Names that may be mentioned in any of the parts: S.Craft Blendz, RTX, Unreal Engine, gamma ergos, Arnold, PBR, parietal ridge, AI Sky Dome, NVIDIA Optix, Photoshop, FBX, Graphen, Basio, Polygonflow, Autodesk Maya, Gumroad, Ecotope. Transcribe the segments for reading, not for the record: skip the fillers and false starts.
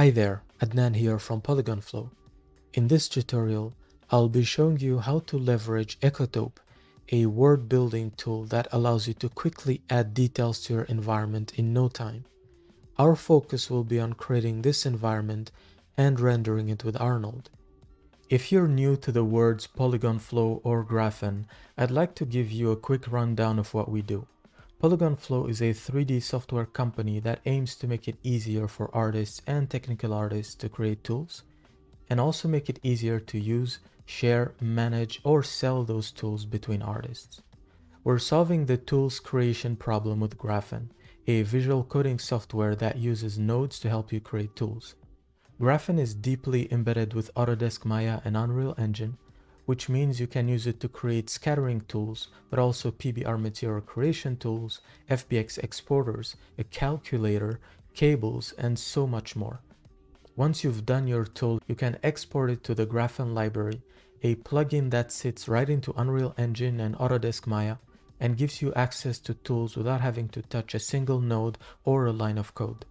Hi there, Adnan here from Polygonflow. In this tutorial, I'll be showing you how to leverage Ecotope, a world building tool that allows you to quickly add details to your environment in no time. Our focus will be on creating this environment and rendering it with Arnold. If you're new to the words Polygonflow or Graphen, I'd like to give you a quick rundown of what we do. Polygonflow is a 3D software company that aims to make it easier for artists and technical artists to create tools, and also make it easier to use, share, manage, or sell those tools between artists. We're solving the tools creation problem with Graphen, a visual coding software that uses nodes to help you create tools. Graphen is deeply embedded with Autodesk Maya and Unreal Engine, which means you can use it to create scattering tools, but also PBR material creation tools, FBX exporters, a calculator, cables, and so much more. Once you've done your tool, you can export it to the Graphen library, a plugin that sits right into Unreal Engine and Autodesk Maya, and gives you access to tools without having to touch a single node or a line of code.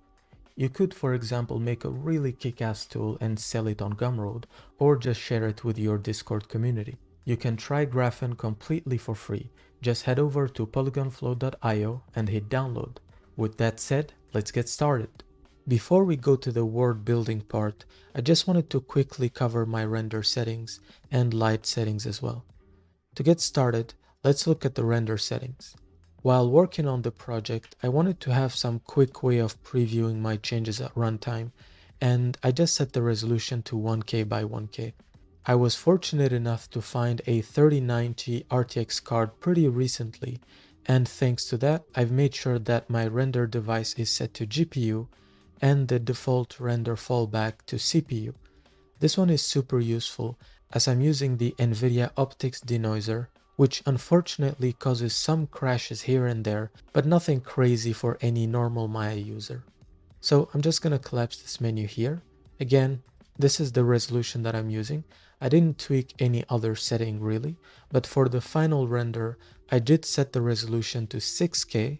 You could, for example, make a really kick-ass tool and sell it on Gumroad, or just share it with your Discord community. You can try Graphen completely for free. Just head over to polygonflow.io and hit download. With that said, let's get started. Before we go to the world building part, I just wanted to quickly cover my render settings and light settings as well. To get started, let's look at the render settings. While working on the project, I wanted to have some quick way of previewing my changes at runtime, and I just set the resolution to 1K by 1K. I was fortunate enough to find a 3090 RTX card pretty recently, and thanks to that, I've made sure that my render device is set to GPU and the default render fallback to CPU. This one is super useful as I'm using the NVIDIA Optix denoiser, which unfortunately causes some crashes here and there, but nothing crazy for any normal Maya user. So I'm just gonna collapse this menu here. Again, this is the resolution that I'm using. I didn't tweak any other setting really, but for the final render, I did set the resolution to 6K,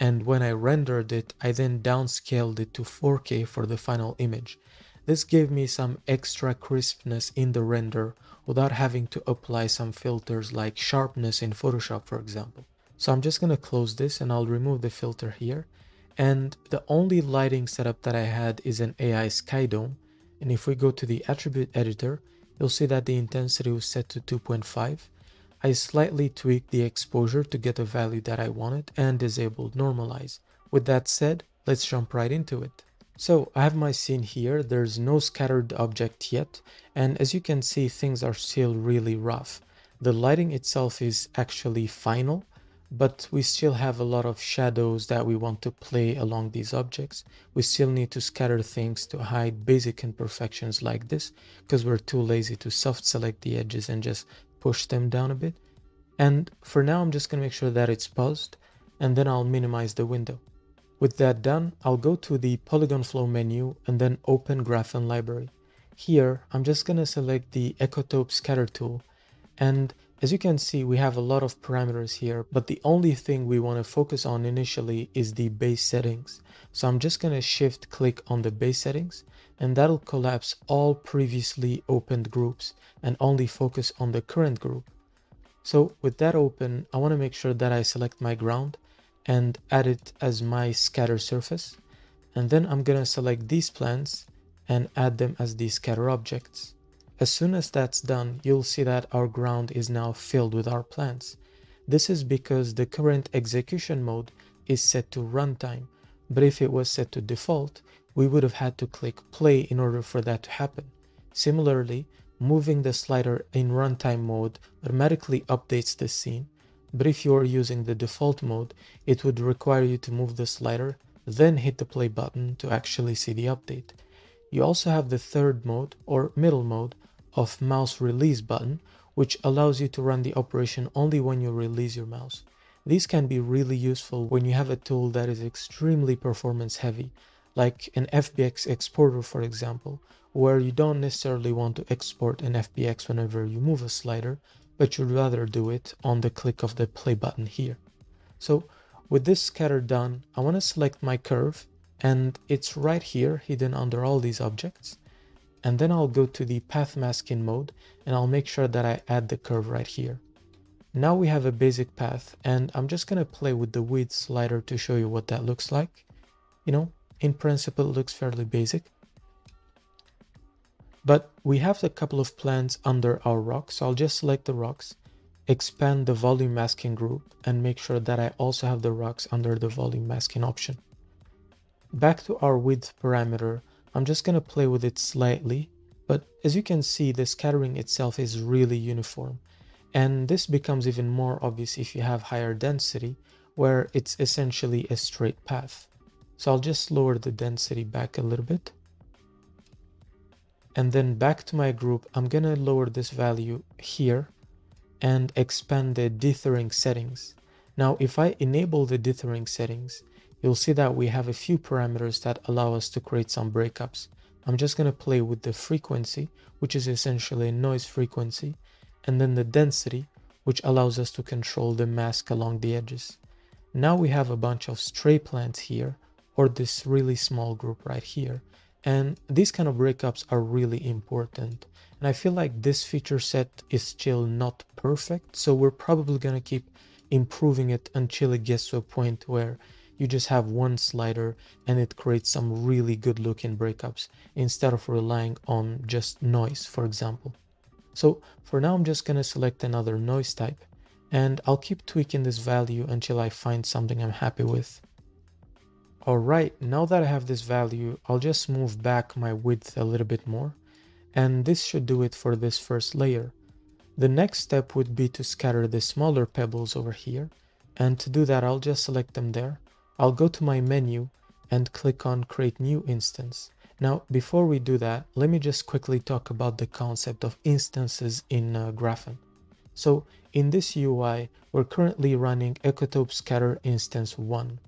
and when I rendered it, I then downscaled it to 4K for the final image. This gave me some extra crispness in the render without having to apply some filters like sharpness in Photoshop, for example. So I'm just gonna close this and I'll remove the filter here. And the only lighting setup that I had is an AI Sky Dome. And if we go to the attribute editor, you'll see that the intensity was set to 2.5. I slightly tweaked the exposure to get the value that I wanted and disabled normalize. With that said, let's jump right into it. So I have my scene here, there's no scattered object yet, and as you can see, things are still really rough. The lighting itself is actually final, but we still have a lot of shadows that we want to play along these objects. We still need to scatter things to hide basic imperfections like this, because we're too lazy to soft select the edges and just push them down a bit. And for now, I'm just gonna make sure that it's paused, and then I'll minimize the window. With that done, I'll go to the Polygonflow menu and then open Graphen library. Here, I'm just gonna select the Ecotope scatter tool. And as you can see, we have a lot of parameters here, but the only thing we wanna focus on initially is the base settings. So I'm just gonna shift click on the base settings, and that'll collapse all previously opened groups and only focus on the current group. So with that open, I wanna make sure that I select my ground and add it as my scatter surface. And then I'm gonna select these plans and add them as the scatter objects. As soon as that's done, you'll see that our ground is now filled with our plans. This is because the current execution mode is set to runtime, but if it was set to default, we would have had to click play in order for that to happen. Similarly, moving the slider in runtime mode automatically updates the scene, but if you are using the default mode, it would require you to move the slider, then hit the play button to actually see the update. You also have the third mode or middle mode of mouse release button, which allows you to run the operation only when you release your mouse. These can be really useful when you have a tool that is extremely performance heavy, like an FBX exporter, for example, where you don't necessarily want to export an FBX whenever you move a slider, but you'd rather do it on the click of the play button here. So with this scatter done, I want to select my curve and it's right here hidden under all these objects. And then I'll go to the path masking mode and I'll make sure that I add the curve right here. Now we have a basic path, and I'm just going to play with the width slider to show you what that looks like. You know, in principle, it looks fairly basic. But we have a couple of plans under our rocks. So I'll just select the rocks, expand the volume masking group, and make sure that I also have the rocks under the volume masking option. Back to our width parameter, I'm just going to play with it slightly, but as you can see, the scattering itself is really uniform. And this becomes even more obvious if you have higher density, where it's essentially a straight path. So I'll just lower the density back a little bit. And then back to my group, I'm going to lower this value here and expand the dithering settings. Now, if I enable the dithering settings, you'll see that we have a few parameters that allow us to create some breakups. I'm just going to play with the frequency, which is essentially a noise frequency, and then the density, which allows us to control the mask along the edges. Now we have a bunch of stray plants here, or this really small group right here. And these kind of breakups are really important. And I feel like this feature set is still not perfect, so we're probably going to keep improving it until it gets to a point where you just have one slider and it creates some really good looking breakups instead of relying on just noise, for example. So for now, I'm just going to select another noise type, and I'll keep tweaking this value until I find something I'm happy with. All right, now that I have this value, I'll just move back my width a little bit more, and this should do it for this first layer. The next step would be to scatter the smaller pebbles over here, and to do that, I'll just select them there. I'll go to my menu and click on Create New Instance. Now, before we do that, let me just quickly talk about the concept of instances in Graphen. So in this UI, we're currently running Ecotope Scatter Instance 1.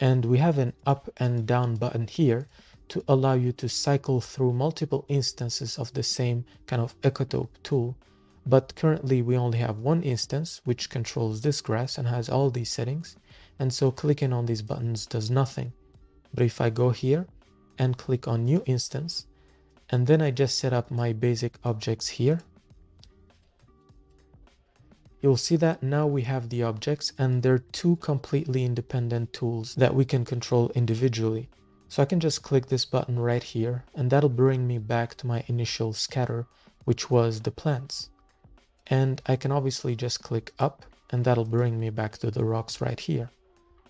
And we have an up and down button here to allow you to cycle through multiple instances of the same kind of Ecotope tool. But currently we only have one instance, which controls this grass and has all these settings. And so clicking on these buttons does nothing. But if I go here and click on New Instance, and then I just set up my basic objects here, you'll see that now we have the objects, and they're two completely independent tools that we can control individually. So I can just click this button right here, and that'll bring me back to my initial scatter, which was the plants. And I can obviously just click up, and that'll bring me back to the rocks right here.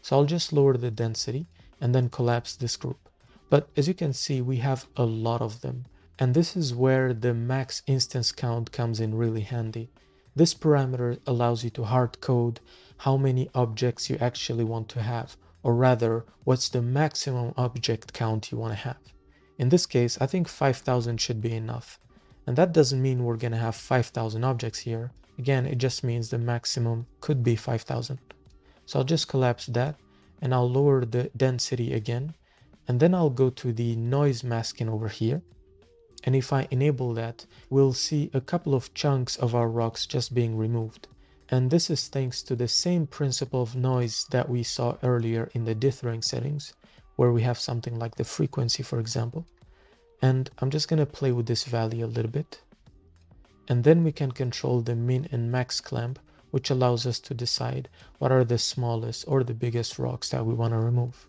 So I'll just lower the density and then collapse this group. But as you can see, we have a lot of them. And this is where the max instance count comes in really handy. This parameter allows you to hard code how many objects you actually want to have, or rather, what's the maximum object count you want to have. In this case, I think 5,000 should be enough. And that doesn't mean we're going to have 5,000 objects here. Again, it just means the maximum could be 5,000. So I'll just collapse that, and I'll lower the density again. And then I'll go to the noise masking over here. And if I enable that, we'll see a couple of chunks of our rocks just being removed. And this is thanks to the same principle of noise that we saw earlier in the dithering settings, where we have something like the frequency, for example. And I'm just going to play with this value a little bit. And then we can control the min and max clamp, which allows us to decide what are the smallest or the biggest rocks that we want to remove.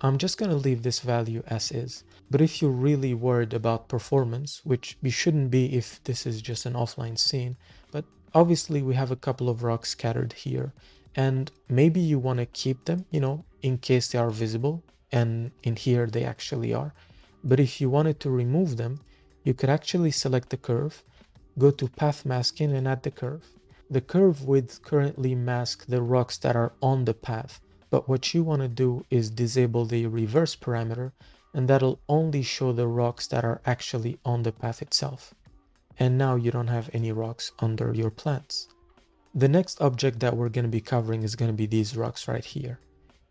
I'm just going to leave this value as is, but if you're really worried about performance, which you shouldn't be if this is just an offline scene, but obviously we have a couple of rocks scattered here, and maybe you want to keep them, you know, in case they are visible, and in here they actually are. But if you wanted to remove them, you could actually select the curve, go to path masking and add the curve. The curve width currently masks the rocks that are on the path. But what you want to do is disable the reverse parameter, and that'll only show the rocks that are actually on the path itself. And now you don't have any rocks under your plants. The next object that we're going to be covering is going to be these rocks right here.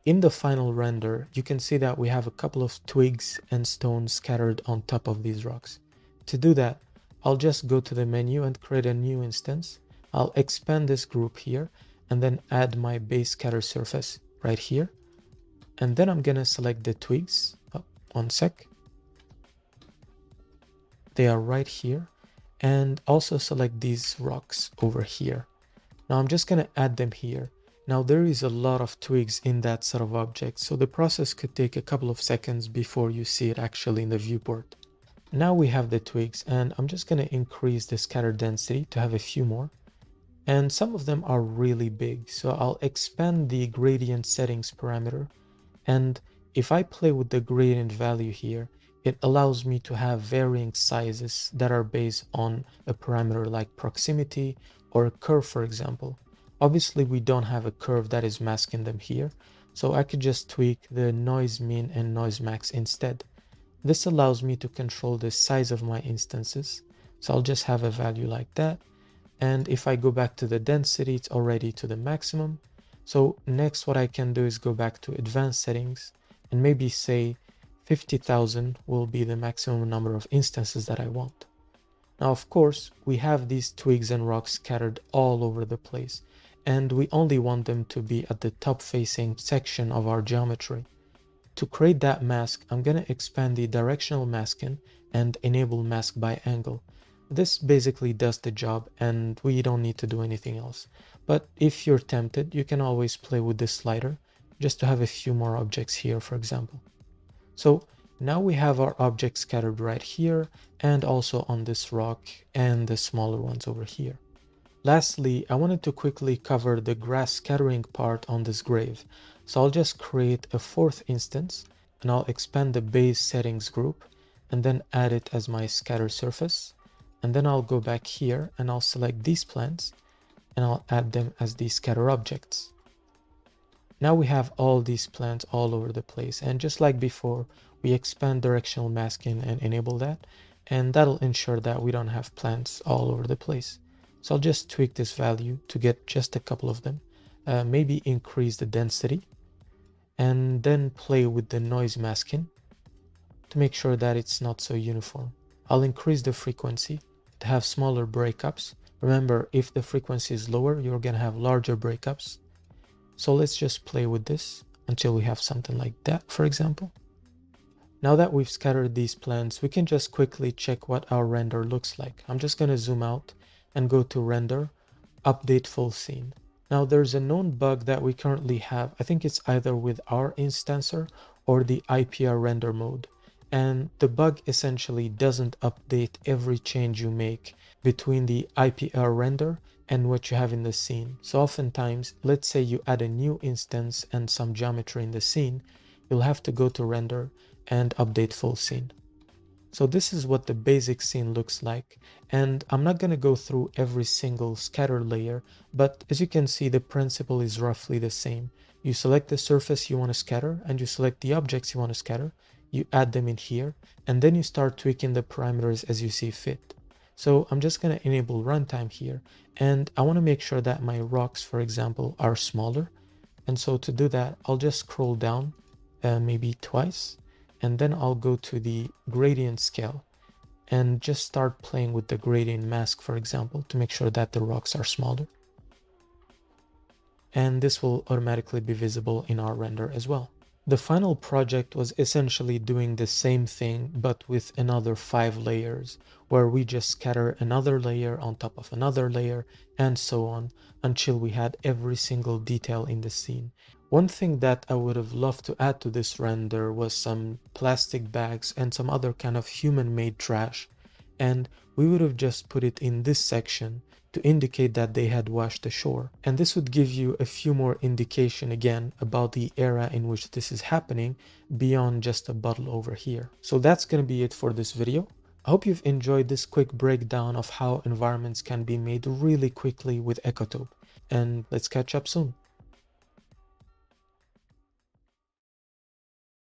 In the final render, you can see that we have a couple of twigs and stones scattered on top of these rocks. To do that, I'll just go to the menu and create a new instance. I'll expand this group here and then add my base scatter surface right here. And then I'm gonna select the twigs. Oh, one sec. They are right here. And also select these rocks over here. Now I'm just gonna add them here. Now there is a lot of twigs in that sort of object, so the process could take a couple of seconds before you see it actually in the viewport. Now we have the twigs, and I'm just gonna increase the scatter density to have a few more. And some of them are really big, so I'll expand the gradient settings parameter. And if I play with the gradient value here, it allows me to have varying sizes that are based on a parameter like proximity or a curve, for example. Obviously, we don't have a curve that is masking them here, so I could just tweak the noise min and noise max instead. This allows me to control the size of my instances, so I'll just have a value like that. And if I go back to the density, it's already to the maximum. So next what I can do is go back to advanced settings and maybe say 50,000 will be the maximum number of instances that I want. Now, of course, we have these twigs and rocks scattered all over the place, and we only want them to be at the top facing section of our geometry. To create that mask, I'm going to expand the directional masking and enable mask by angle. This basically does the job and we don't need to do anything else. But if you're tempted, you can always play with this slider just to have a few more objects here, for example. So now we have our objects scattered right here and also on this rock and the smaller ones over here. Lastly, I wanted to quickly cover the grass scattering part on this grave. So I'll just create a fourth instance and I'll expand the base settings group and then add it as my scatter surface. And then I'll go back here and I'll select these plants and I'll add them as the scatter objects. Now we have all these plants all over the place, and just like before, we expand directional masking and enable that, and that'll ensure that we don't have plants all over the place. So I'll just tweak this value to get just a couple of them, maybe increase the density, and then play with the noise masking to make sure that it's not so uniform. I'll increase the frequency to have smaller breakups. Remember, if the frequency is lower, you're gonna have larger breakups. So let's just play with this until we have something like that, for example. Now that we've scattered these plants, we can just quickly check what our render looks like. I'm just gonna zoom out and go to render, update full scene. Now there's a known bug that we currently have. I think it's either with our instancer or the IPR render mode. And the bug essentially doesn't update every change you make between the IPR render and what you have in the scene. So oftentimes, let's say you add a new instance and some geometry in the scene, you'll have to go to render and update full scene. So this is what the basic scene looks like. And I'm not going to go through every single scatter layer, but as you can see, the principle is roughly the same. You select the surface you want to scatter and you select the objects you want to scatter. You add them in here, and then you start tweaking the parameters as you see fit. So I'm just going to enable runtime here, and I want to make sure that my rocks, for example, are smaller. And so to do that, I'll just scroll down maybe twice, and then I'll go to the gradient scale and just start playing with the gradient mask, for example, to make sure that the rocks are smaller. And this will automatically be visible in our render as well. The final project was essentially doing the same thing, but with another 5 layers, where we just scatter another layer on top of another layer, and so on, until we had every single detail in the scene. One thing that I would have loved to add to this render was some plastic bags and some other kind of human-made trash, and we would have just put it in this section to indicate that they had washed ashore. And this would give you a few more indication again about the era in which this is happening beyond just a bottle over here. So that's going to be it for this video. I hope you've enjoyed this quick breakdown of how environments can be made really quickly with Ecotope, and let's catch up soon.